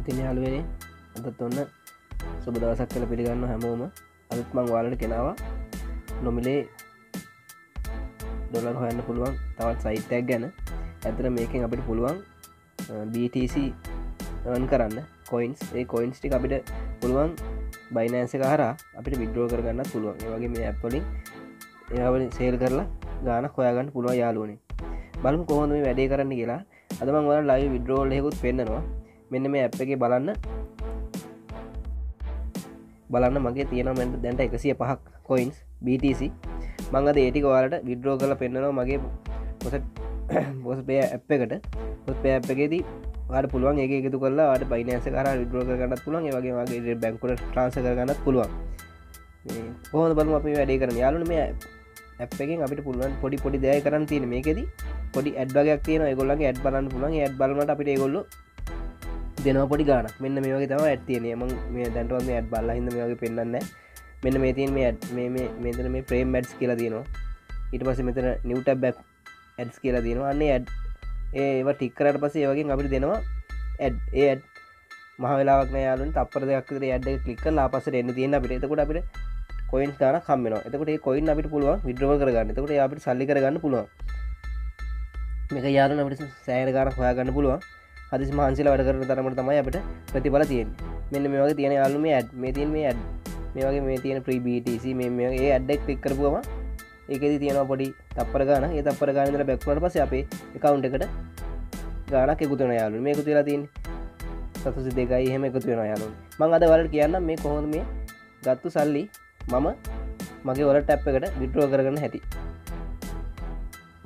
ඉතින් යාළුවනේ අදත් ඔන්න සුබ දවසක් කියලා පිළිගන්නවා හැමෝම. අදත් මම ඔයාලට කෙනාවා නොමිලේ ඩොලර් හොයන්න පුළුවන් තවත් සයිට් එකක් ගැන. ඇත්තට මේකෙන් අපිට පුළුවන් BTC earn කරන්න coins. ඒ coins ටික අපිට පුළුවන් Binance එක හරහා අපිට withdraw කරගන්නත් පුළුවන්. ඒ වගේ මේ app වලින් ඒවා වලින් sale කරලා ගාණක් හොයාගන්න පුළුවන් යාළුවනේ. බලමු කොහොමද මේ වැඩේ කරන්න කියලා. අද මම ඔයාලට live withdrawal එකකුත් පෙන්නනවා. මෙන්න මේ app එකේ බලන්න මගේ තියෙනවා මට දැන්ට 105ක් coins BTC. මම අද ඒ ටික ඔයාලට withdraw කරලා පෙන්නනවා මගේ POSPay app එකට. POSPay app එකේදී ඔයාලට පුළුවන් ඒක එකතු කරලා ඔයාලට Binance එක හරහා withdraw කරගන්නත් පුළුවන්. ඒ වගේම ඔයාගේ bank එකට transfer කරගන්නත් පුළුවන්. මේ කොහොමද බලමු අපි වැඩේ කරන්නේ යාළුවනේ. මේ app එකෙන් අපිට පුළුවන් පොඩි පොඩි දේවල් කරන්න තියෙන. මේකෙදී පොඩි ad වගේක් තියෙනවා. ඒගොල්ලන්ගේ ad බලන්න පුළුවන්. ඒ ad බලනකොට අපිට ඒගොල්ලෝ දෙනවා පොඩි ගාණක්. මෙන්න මේ වගේ තමයි ad තියෙන්නේ. මම මේ දැන්ටවත් මේ ad බලලා හින්දා මේ වගේ පෙන්වන්නේ නැහැ. මෙන්න මේ තියෙන මේ ad මේ මෙතන මේ frame ads කියලා තියෙනවා. ඊට පස්සේ මෙතන new tab app ads කියලා තියෙනවා. අන්න ඒ ad ඒව ටික් කරාට පස්සේ ඒ වගේන් අපිට දෙනවා ad. ඒ ad මහ වෙලාවක් නෑ යාළුවනේ. තප්පර දෙකක් විතර ad එක click කරලා ආපස්සට එන්න තියෙන අපිට. එතකොට අපිට coin ගන්න කම් වෙනවා. එතකොට මේ coin අපිට පුළුවන් withdraw කරගන්න. එතකොට ඒ අපිට සල්ලි කරගන්න පුළුවන්. මේක යාළුවනේ අපිට සෑහෙන ගාණක් හොයාගන්න පුළුවන්. හදිසි මහන්සියලා වැඩ කරන තරමට තමයි අපිට ප්‍රතිඵල තියෙන්නේ. මෙන්න මේ වගේ තියෙන යාළුවනේ මේ ad. මේ තියෙන මේ ad. මේ වගේ මේ තියෙන free BTC මේ වගේ ඒ ad එක click කරපුවම ඒකෙදි තියෙනවා පොඩි තප්පර ගාණක්. ඒ තප්පර ගාණ ඉඳලා back වුණාට පස්සේ අපේ account එකට ගාණක් එකතු වෙනවා යාළුවනේ. මේක උදේලා තියෙන්නේ 702යි එහෙම එකතු වෙනවා යාළුවනේ. මම අද ඔයාලට කියන්නම් මේ කොහොමද මේ ගත්ත සල්ලි මම මගේ wallet app එකට withdraw කරගන්න හැටි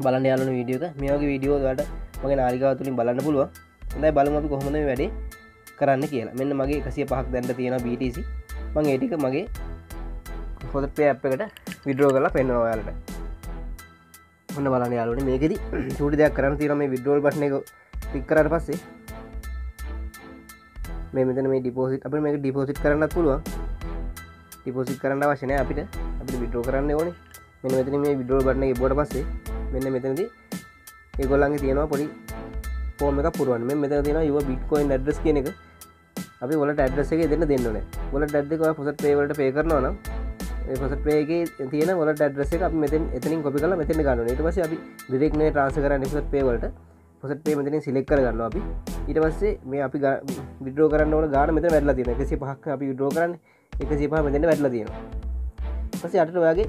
බලන්න යාළුවනේ වීඩියෝ එක. මේ වගේ වීඩියෝ වලට මගේ නාලිකාව තුලින් බලන්න පුළුවන්. හොඳයි බලමු අපි කොහොමද මේ වැඩේ කරන්න කියලා. මෙන්න මගේ 105ක් දැන්න තියෙනවා BTC. මම ඒ ටික මගේ wallet pay app එකට withdraw කරලා පෙන්නනවා ඔයාලට. ඔන්න බලන්න යාළුවනේ මේකෙදි චූටි දෙයක් කරන්න තියෙනවා. මේ withdrawal button එක click කරාට පස්සේ මේ මෙතන මේ deposit අපිට මේක deposit කරන්නත් පුළුවන්. ඩිපොසිට් කරන්න අවශ්‍ය නැහැ අපිට. අපිට withdraw කරන්න ඕනේ. මෙන්න මෙතන මේ withdraw button එක ඉබුවට පස්සේ මෙන්න මෙතනදී ඒගොල්ලන්ගේ තියෙනවා පොඩි form එකක් පුරවන්න. මෙන්න මෙතන තියෙනවා your bitcoin address කියන එක. අපි wallet address එක දෙන්න ඕනේ. wallet address එක ඔයා POSPay වලට pay කරනවා නම් ඒ POSPay එකේ තියෙන wallet address එක අපි මෙතෙන් එතනින් copy කරලා මෙතෙන් ගන්න ඕනේ. ඊට පස්සේ අපි direct නේ transfer කරන්නේ POSPay වලට. POSPay මෙතනින් select කරගන්නවා අපි. ඊට පස්සේ මේ අපි withdraw කරන්න ඕන ගාණ මෙතන වැඩිලා තියෙනවා. 105ක් අපි withdraw කරන්නේ. 105 මෙතන වැටලා තියෙනවා. ඊපස්සේ අරට ඔයාගේ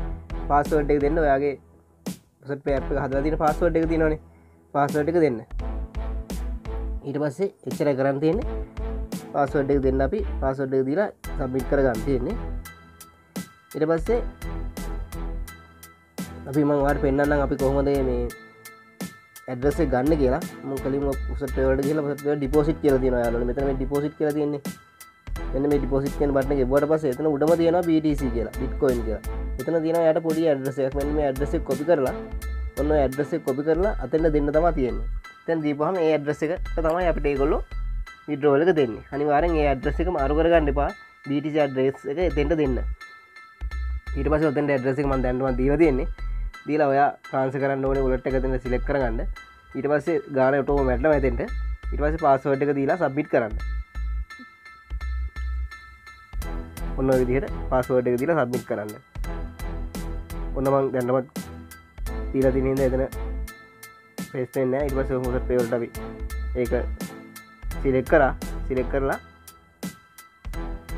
පාස්වර්ඩ් එක දෙන්න. ඔයාගේ POSPay app එක හදලා තියෙන පාස්වර්ඩ් එක තියෙනවනේ. පාස්වර්ඩ් එක දෙන්න. ඊට පස්සේ එච්චරයි කරන් තියෙන්නේ. පාස්වර්ඩ් එක දෙන්න අපි පාස්වර්ඩ් එක දීලා සබ්මිට් කරගන්න තියෙන්නේ. ඊට පස්සේ අපි මම ඔයාලට පෙන්නන්නම් අපි කොහොමද මේ ඇඩ්‍රස් එක ගන්න කියලා. මම කලින්ම POSPay වලට ගිහලා POSPay ඩිපොසිට් කියලා තියෙනවා යාළුවනේ. මෙතන මේ ඩිපොසිට් කියලා තියෙන්නේ. මෙන්න මේ deposit කියන බටන් එක ගිහුවට පස්සේ එතන උඩම තියෙනවා BTC කියලා bitcoin කියලා. එතන තියෙනවා යාට පොඩි address එකක්. මෙන්න මේ address එක copy කරලා ඔන්න ඔය address එක copy කරලා අතෙන් දෙන්න තමයි තියෙන්නේ. දැන් දීපුවාම මේ address එක තමයි අපිට ඒගොල්ලෝ withdrawal එක දෙන්නේ. අනිවාර්යෙන් මේ address එක මාරු කරගන්න එපා. BTC address එක එතෙන්ට දෙන්න. ඊට පස්සේ ඔතෙන්ට address එක මම දැන් දීලා තියෙන්නේ. දීලා ඔයා transfer කරන්න ඕනේ wallet එක දෙන්න select කරගන්න. ඊට පස්සේ ගාණේ ඔටෝම වැඩිලා එතෙන්ට. ඊට පස්සේ password එක දීලා submit කරන්න. ඔන්න විදිහට පාස්වර්ඩ් එක දීලා සබ්මිට් කරන්න. ඔන්න මම දැන්මත් දීලා තියෙන ඉඳ එතන paste වෙන්නේ නැහැ. ඊට පස්සේ මොකද pay වලට අපි ඒක select කරා. select කරලා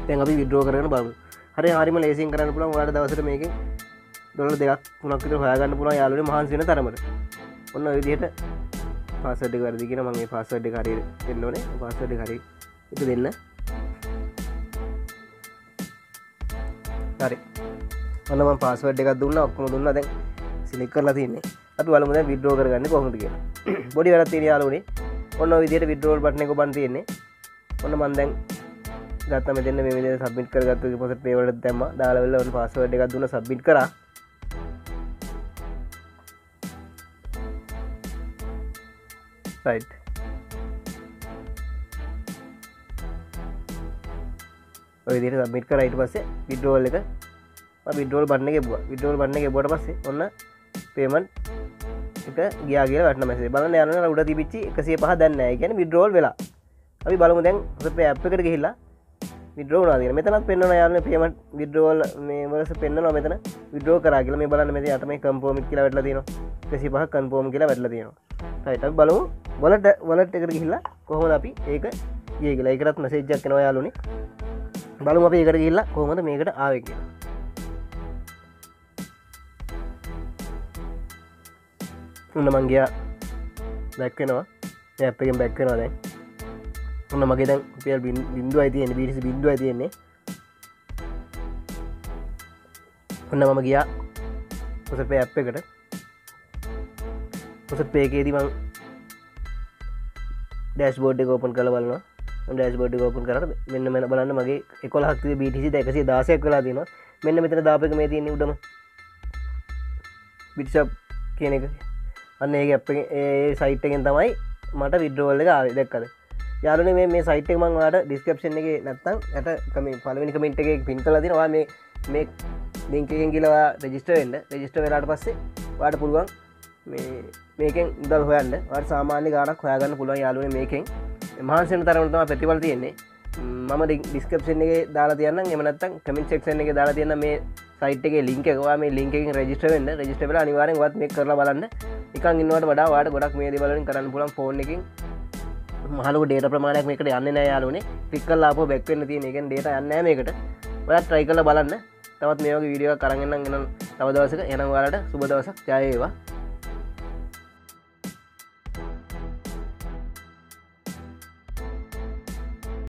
දැන් අපි withdraw කරගෙන බලමු. හරිම ලේසියෙන් කරන්න පුළුවන්. ඔයාලට දවසට මේකෙන් ඩොලර් 2-3ක් විතර හොයාගන්න පුළුවන් යාළුවනේ මහන්සි වෙන තරමට. ඔන්න ඔය විදිහට පාස්වර්ඩ් එක වැරදි කියන මම මේ පාස්වර්ඩ් එක හරියට දෙන්න ඕනේ. පාස්වර්ඩ් එක හරියට එක දෙන්න. හරි ඔන්න මම පාස්වර්ඩ් එකක් දුන්නා. ඔක්කොම දුන්නා. දැන් select කරලා තියෙන්නේ. අපි බලමු දැන් withdraw කරගන්නේ කොහොමද කියලා. බොඩි වැඩක් තියෙන යාළුවනේ. ඔන්න ඔය විදිහට withdrawal button එක ඔබන් තියෙන්නේ. ඔන්න මම දැන් ගත්තා මෙතන මේ විදිහට submit කරගත්ත deposit pay වලට දැම්මා. දාලා වෙලා ඔන්න password එකක් දුන්නා submit කරා. right ඔය විදිහට සබ්මිට් කරා. ඊට පස්සේ withdrawal එක මම withdrawal button එක ගෙවුවා. withdrawal button එක ගෙවුවට පස්සේ ඔන්න payment එක ගියා කියලා වටන මැසේජ් බලන්න යනවා. උඩ තිබිච්චි 105 දැන් නැහැ. ඒ කියන්නේ withdrawal වෙලා. अभी बालू में स्वल्प अपेकटे हिला विड्रो आगे मेतना पेन यार पेमेंट विड्रोल पेन मेतना विड्रो कर आगे मैं बल मेरे आता मैं कंफर्म इक्कीला दीनो कैसी पहा कंफर्म किला दीनो रईट अभी बालू वलट वलट हिला कोहमदी एक एक मेसेज हाकिन यानी बालू अभी इकड़े हिला कोहमद मैं इकट्ठे आवे उन्नमंगिया बैक्ना एपे बैक्ना उन्नमंग बिंदु अभी बीडी बिंदु अभी उन्नमंगिया उसे एपे कट उसे पे के डैशबोर्ड ओपन कर वाला डैशबोर्ड ओपन कर मेन मेन बल मगे एक हाथी बीटी दैसी दास दीना मेन मित्र दापे मे दी उठम बीट शॉप अने सैट मट विड्रोल आवे यार मे सैट माट डिस्क्रिप्शन अट कमी फलवे कमेंट पिन कल मे मे लिंक रजिस्टर रजिस्टर आड़ पास वाट पुलवा मेके होया वाट सामान्य का खोया पुलवा यार मेके महान से तरह प्रति पड़ती मम डिस्क्रिप्शन दाड़ी कमेंट सेक्शन दाड़ी मे सैट लिंक मे लिंक रजिस्टर रजिस्टर अनिवार्य बात मे कर वाले इक इनोट बड़ा वाड़ गोड़ा मेरे वाले कड़ा फोन की हालांकि डेटा प्रमाण में इकट्ठे अन्यानी पिकल आप बेन तीन डेटा अन्या इकट्ठे बड़ा ट्रैकल बल तरह मे वीडियो करेंगे तब दवस एन वाला शुभ दवस चाय।